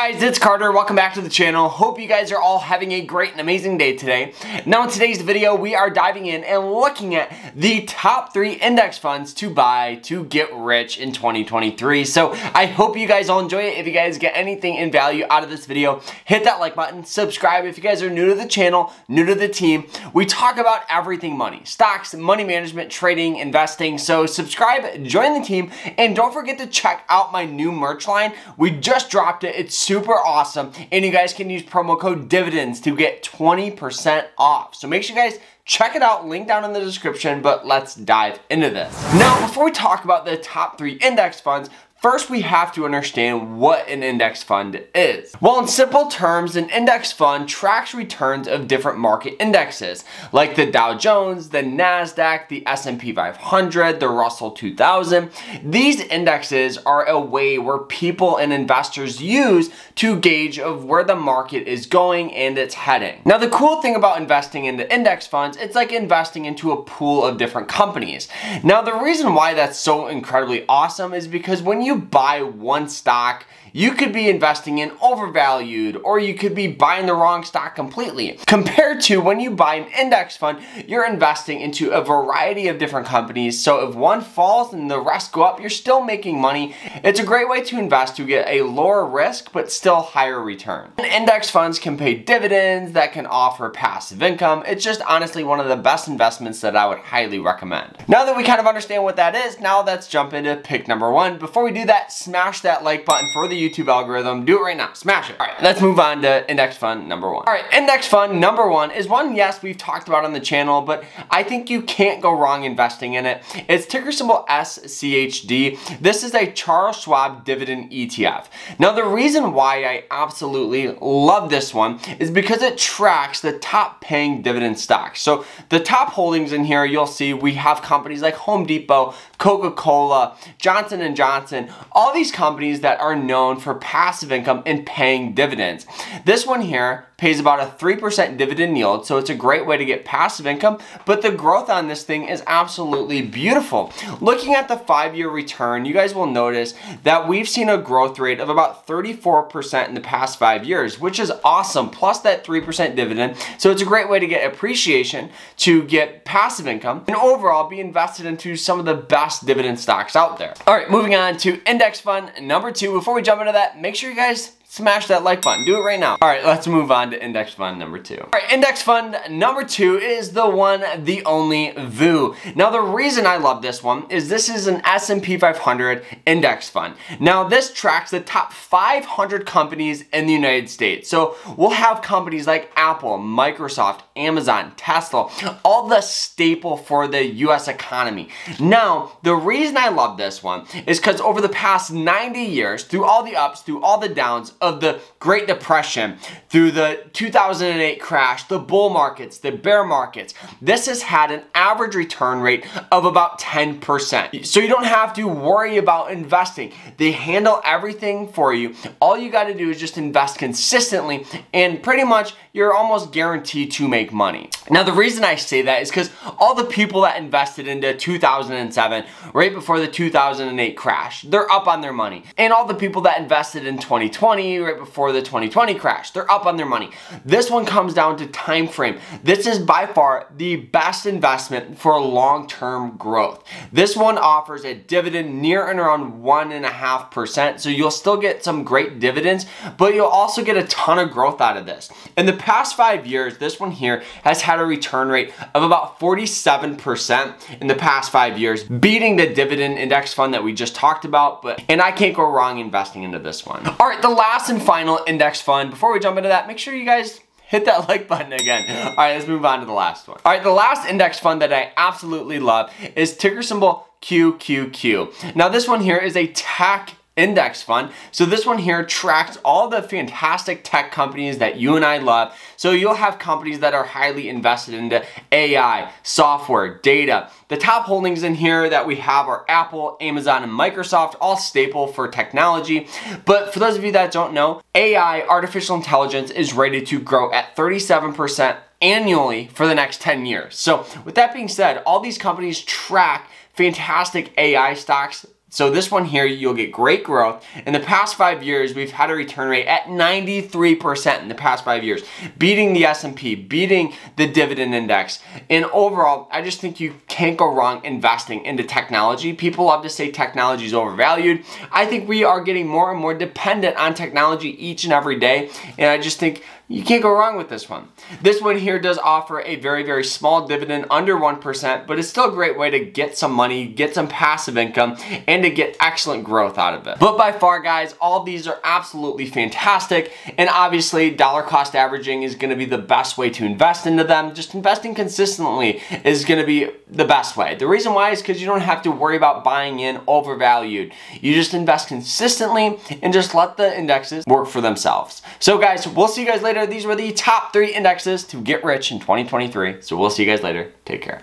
guys, it's Carter. Welcome back to the channel. Hope you guys are all having a great and amazing day today. Now in today's video, we are diving in and looking at the top 3 index funds to buy to get rich in 2023. So I hope you guys all enjoy it. If you guys get anything in value out of this video, hit that like button, subscribe. If you guys are new to the channel, new to the team, we talk about everything money, stocks, money management, trading, investing. So subscribe, join the team, and don't forget to check out my new merch line. We just dropped it. It's super awesome, and you guys can use promo code DIVIDENDS to get 20% off. So make sure you guys check it out, link down in the description, but let's dive into this. Now, before we talk about the top 3 index funds, first, we have to understand what an index fund is. Well, in simple terms, an index fund tracks returns of different market indexes, like the Dow Jones, the NASDAQ, the S&P 500, the Russell 2000. These indexes are a way where people and investors use to gauge of where the market is going and it's heading. Now, the cool thing about investing into index funds, it's like investing into a pool of different companies. Now, the reason why that's so incredibly awesome is because when you buy one stock, you could be investing in overvalued, or you could be buying the wrong stock completely. Compared to when you buy an index fund, you're investing into a variety of different companies, so if one falls and the rest go up, you're still making money. It's a great way to invest to get a lower risk, but still higher return. And index funds can pay dividends, that can offer passive income. It's just honestly one of the best investments that I would highly recommend. Now that we kind of understand what that is, now let's jump into pick number 1. Before we do that, smash that like button for the YouTube algorithm. Do it right now. Smash it. All right, let's move on to index fund number 1. All right, index fund number 1 is one, yes, we've talked about on the channel, but I think you can't go wrong investing in it. It's ticker symbol SCHD. This is a Charles Schwab dividend ETF. Now, the reason why I absolutely love this one is because it tracks the top paying dividend stocks. So the top holdings in here, you'll see we have companies like Home Depot, Coca-Cola, Johnson & Johnson, all these companies that are known for passive income and paying dividends. This one here pays about a 3% dividend yield, so it's a great way to get passive income, but the growth on this thing is absolutely beautiful. Looking at the 5-year return, you guys will notice that we've seen a growth rate of about 34% in the past 5 years, which is awesome, plus that 3% dividend. So it's a great way to get appreciation, to get passive income, and overall be invested into some of the best dividend stocks out there. All right, moving on to index fund number 2. Before we jump into that, make sure you guys smash that like button. Do it right now. All right, let's move on to index fund number 2. All right, index fund number 2 is the one, the only VOO. Now, the reason I love this one is this is an S&P 500 index fund. Now, this tracks the top 500 companies in the United States. So we'll have companies like Apple, Microsoft, Amazon, Tesla, all the staple for the US economy. Now, the reason I love this one is because over the past 90 years, through all the ups, through all the downs, of the Great Depression, through the 2008 crash, the bull markets, the bear markets, this has had an average return rate of about 10%. So you don't have to worry about investing. They handle everything for you. All you got to do is just invest consistently, and pretty much you're almost guaranteed to make money. Now, the reason I say that is because all the people that invested into 2007, right before the 2008 crash, they're up on their money. And all the people that invested in 2020, right before the 2020 crash, they're up on their money. This one comes down to time frame. This is by far the best investment for long-term growth. This one offers a dividend near and around 1.5%, so you'll still get some great dividends, but you'll also get a ton of growth out of this. In the past 5 years, this one here has had a return rate of about 47% in the past 5 years, beating the dividend index fund that we just talked about, and I can't go wrong investing into this one. All right, the last and final index fund. Before we jump into that, make sure you guys hit that like button again. All right, let's move on to the last one. All right, the last index fund that I absolutely love is ticker symbol QQQ. Now, this one here is a tech index fund. So this one here tracks all the fantastic tech companies that you and I love. So you'll have companies that are highly invested into AI, software, data. The top holdings in here that we have are Apple, Amazon, and Microsoft, all staple for technology. But for those of you that don't know, AI, artificial intelligence, is rated to grow at 37% annually for the next 10 years. So with that being said, all these companies track fantastic AI stocks So this one here, you'll get great growth. In the past 5 years, we've had a return rate at 93% in the past 5 years, beating the S&P, beating the dividend index. And overall, I just think you can't go wrong investing into technology. People love to say technology is overvalued. I think we are getting more and more dependent on technology each and every day. And I just think you can't go wrong with this one. This one here does offer a very, very small dividend, under 1%, but it's still a great way to get some money, get some passive income, and to get excellent growth out of it. But by far, guys, all these are absolutely fantastic. And obviously, dollar cost averaging is gonna be the best way to invest into them. Just investing consistently is gonna be the best way. The reason why is because you don't have to worry about buying in overvalued. You just invest consistently and just let the indexes work for themselves. So guys, we'll see you guys later. These were the top 3 indexes to get rich in 2023. So we'll see you guys later. Take care.